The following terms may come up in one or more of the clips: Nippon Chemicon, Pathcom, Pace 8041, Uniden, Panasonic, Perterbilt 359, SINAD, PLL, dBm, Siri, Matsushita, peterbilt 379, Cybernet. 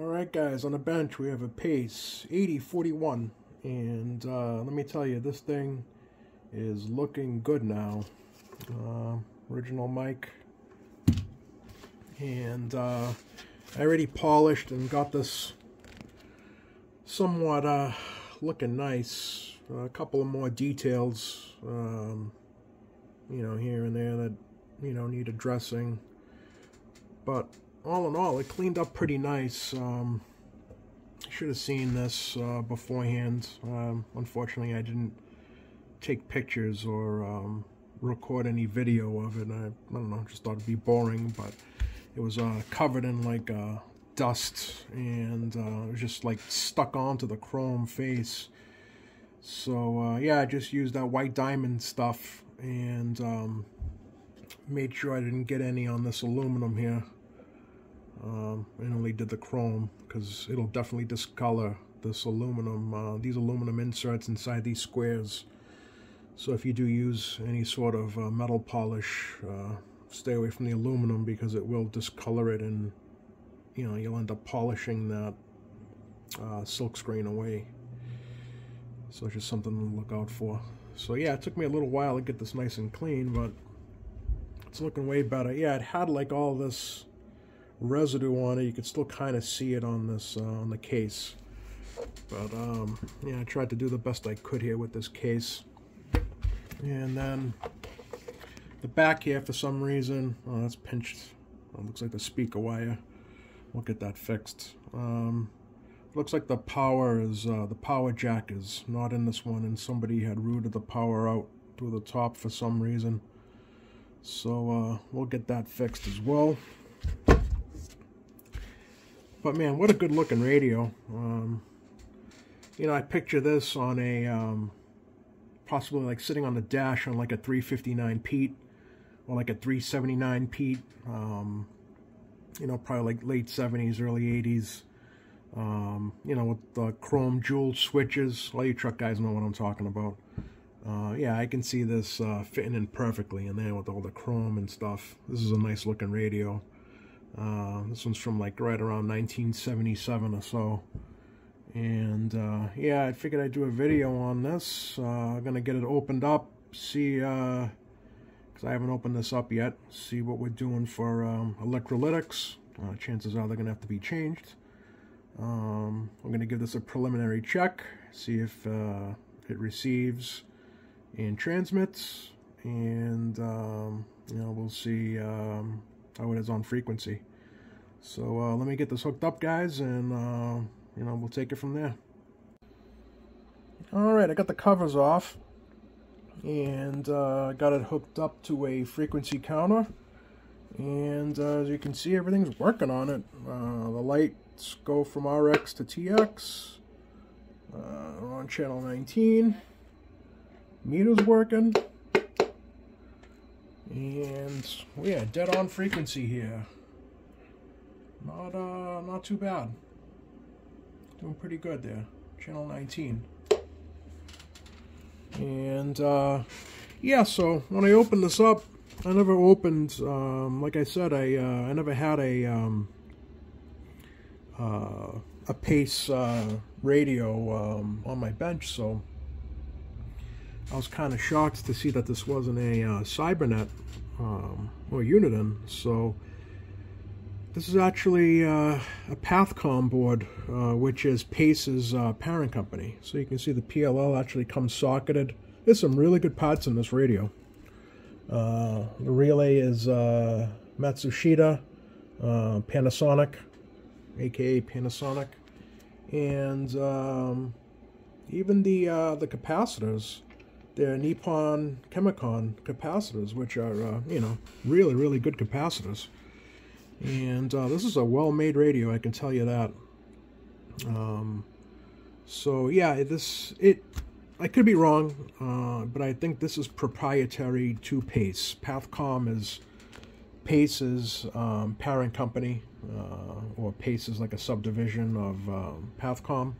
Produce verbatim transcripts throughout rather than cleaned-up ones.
Alright guys, on the bench we have a Pace eighty forty-one, and uh, let me tell you, this thing is looking good now. Uh, original mic, and uh, I already polished and got this somewhat uh, looking nice. Uh, a couple of more details, um, you know, here and there that, you know, need addressing, but all in all, it cleaned up pretty nice. Um, should have seen this uh, beforehand. Um, unfortunately, I didn't take pictures or um, record any video of it. I, I don't know, just thought it'd be boring, but it was uh, covered in like uh, dust, and uh, it was just like stuck onto the chrome face. So uh, yeah, I just used that white diamond stuff and um, made sure I didn't get any on this aluminum here. Um, and only did the chrome, because it'll definitely discolor this aluminum, uh, these aluminum inserts inside these squares. So if you do use any sort of uh, metal polish, uh, stay away from the aluminum, because it will discolor it, and you know, you'll end up polishing that uh, silk screen away. So it's just something to look out for. So yeah, it took me a little while to get this nice and clean, but it's looking way better. Yeah, it had like all this residue on it. You can still kind of see it on this uh, on the case, but um, yeah, I tried to do the best I could here with this case. And then the back here, for some reason, oh, that's pinched. Oh, looks like the speaker wire. We'll get that fixed. Um, looks like the power is uh, the power jack is not in this one, and somebody had routed the power out through the top for some reason. So uh, we'll get that fixed as well. But man, what a good looking radio. Um, you know, I picture this on a, um, possibly like sitting on the dash on like a three fifty-nine Pete, or like a three seventy-nine Pete, um, you know, probably like late seventies, early eighties, um, you know, with the chrome jewel switches. All you truck guys know what I'm talking about. Uh, yeah, I can see this uh, fitting in perfectly in there with all the chrome and stuff. This is a nice looking radio. Uh, this one's from like right around nineteen seventy-seven or so, and uh, yeah, I figured I'd do a video on this. uh, I'm gonna get it opened up, see, because uh, I haven't opened this up yet, see what we're doing for um, electrolytics. Uh, chances are they're gonna have to be changed. um, I'm gonna give this a preliminary check, see if uh, it receives and transmits, and um, you know, we'll see um, how it is on frequency. So uh, let me get this hooked up, guys, and uh, you know, we'll take it from there. Alright, I got the covers off, and uh, got it hooked up to a frequency counter, and uh, as you can see, everything's working on it. Uh, the lights go from R X to T X, uh, we're on channel nineteen, meter's working, and we are dead on frequency here. Not uh, not too bad. Doing pretty good there. Channel nineteen. And uh, yeah, so when I opened this up, I never opened. Um, like I said, I uh, I never had a um, uh, a Pace uh, radio um, on my bench, so I was kind of shocked to see that this wasn't a uh, Cybernet um, or Uniden. So this is actually uh, a Pathcom board, uh, which is Pace's uh, parent company. So you can see the P L L actually comes socketed. There's some really good parts in this radio. Uh, the relay is uh, Matsushita, uh, Panasonic, aka Panasonic, and um, even the uh, the capacitors. They're Nippon Chemicon capacitors, which are, uh, you know, really, really good capacitors. And uh, this is a well-made radio, I can tell you that. Um, so, yeah, this, it, I could be wrong, uh, but I think this is proprietary to Pace. Pathcom is Pace's um, parent company, uh, or Pace is like a subdivision of um, Pathcom.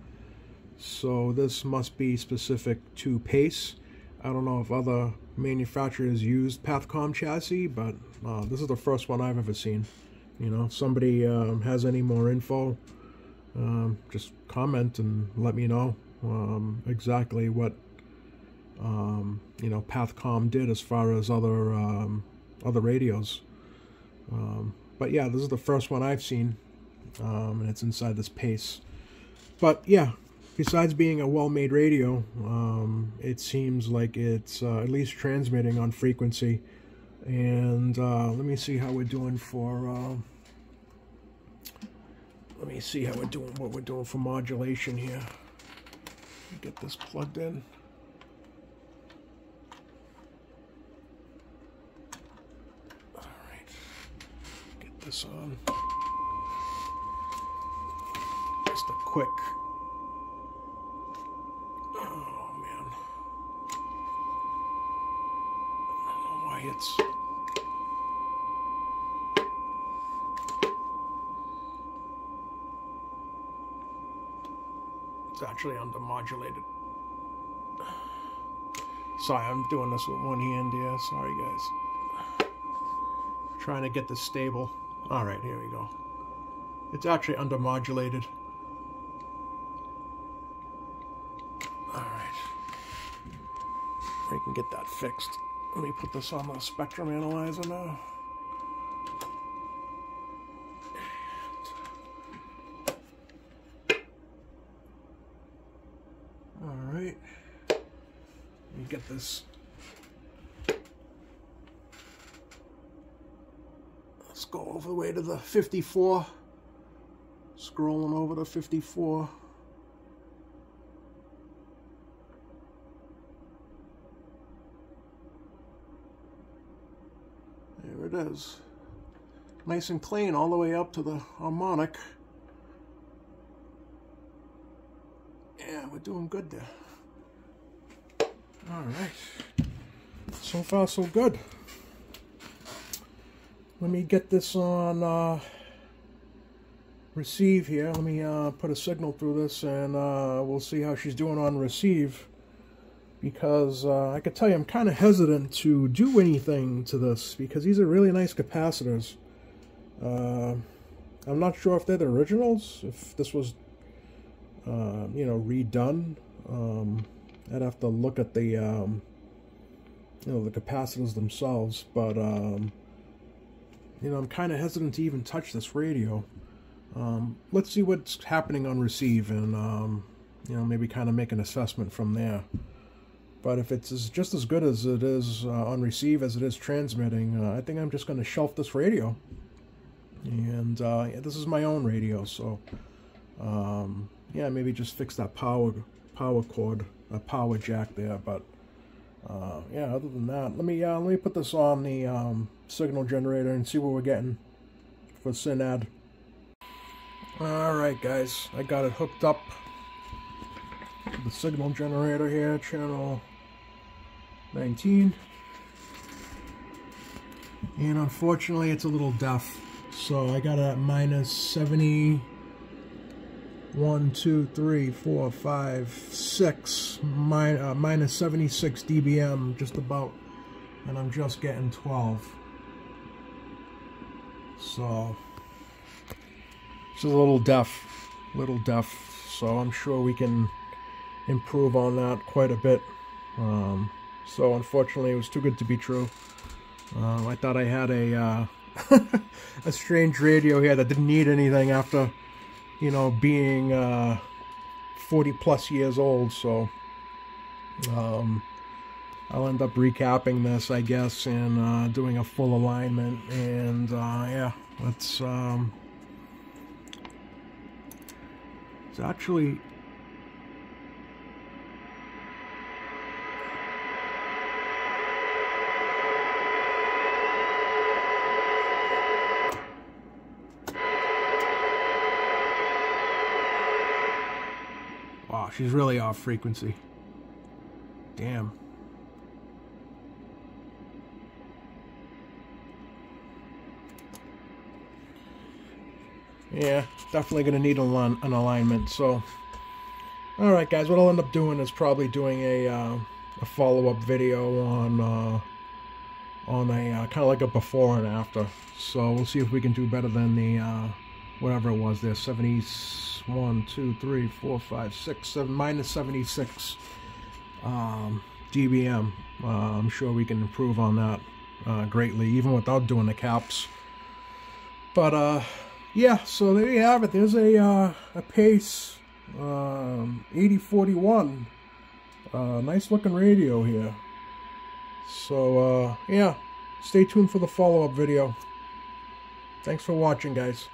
So this must be specific to Pace. I don't know if other manufacturers use Pathcom chassis, but uh, this is the first one I've ever seen. You know, if somebody um, has any more info um, just comment and let me know um, exactly what um, you know Pathcom did as far as other um, other radios. Um, but yeah, this is the first one I've seen, um, and it's inside this Pace. But yeah, besides being a well-made radio, um, it seems like it's uh, at least transmitting on frequency. And uh, let me see how we're doing for. Uh, let me see how we're doing. What we're doing for modulation here. Get this plugged in. All right. Get this on. Just a quick. Oh man. I don't know why it's. Actually under-modulated. Sorry, I'm doing this with one hand here. Sorry, guys. Trying to get this stable. All right, here we go. It's actually under-modulated. All right. We can get that fixed. Let me put this on the spectrum analyzer now. Get this let's go over the way to the fifty-four, scrolling over to fifty-four. There it is, nice and clean all the way up to the harmonic. Yeah, we're doing good there. All right, so far so good. Let me get this on uh, receive here. Let me uh, put a signal through this, and uh, we'll see how she's doing on receive, because uh, I could tell you I'm kind of hesitant to do anything to this because these are really nice capacitors. Uh, I'm not sure if they're the originals, if this was, uh, you know, redone. Um, I'd have to look at the, um, you know, the capacitors themselves, but, um, you know, I'm kind of hesitant to even touch this radio. Um, let's see what's happening on receive, and, um, you know, maybe kind of make an assessment from there. But if it's just as good as it is uh, on receive as it is transmitting, uh, I think I'm just going to shelf this radio. And uh, yeah, this is my own radio, so, um, yeah, maybe just fix that power power cord. A power jack there, but uh, yeah. Other than that, let me uh, let me put this on the um, signal generator and see what we're getting for SINAD. All right, guys, I got it hooked up to the signal generator here, channel nineteen, and unfortunately, it's a little deaf. So I got it at minus seventy. One, two, three, four, five, six, min uh, minus seventy-six dBm, just about, and I'm just getting twelve. So, it's a little deaf, little deaf. So I'm sure we can improve on that quite a bit. Um, so unfortunately, it was too good to be true. Uh, I thought I had a uh, a strange radio here that didn't need anything after, you know, being uh, forty plus years old. So um, I'll end up recapping this, I guess, and uh, doing a full alignment. And uh, yeah, let's. Um, it's actually. Wow, she's really off frequency. Damn. Yeah, definitely going to need a, an alignment. So, all right, guys, what I'll end up doing is probably doing a, uh, a follow-up video on uh, on a uh, kind of like a before and after. So we'll see if we can do better than the uh, whatever it was there, seventies. minus one, two, three, four, five, six, seven, minus seventy-six um, dBm. Uh, I'm sure we can improve on that uh, greatly, even without doing the caps. But uh, yeah, so there you have it. There's a uh, a Pace um, eighty forty-one. Uh, nice looking radio here. So uh, yeah, stay tuned for the follow-up video. Thanks for watching, guys.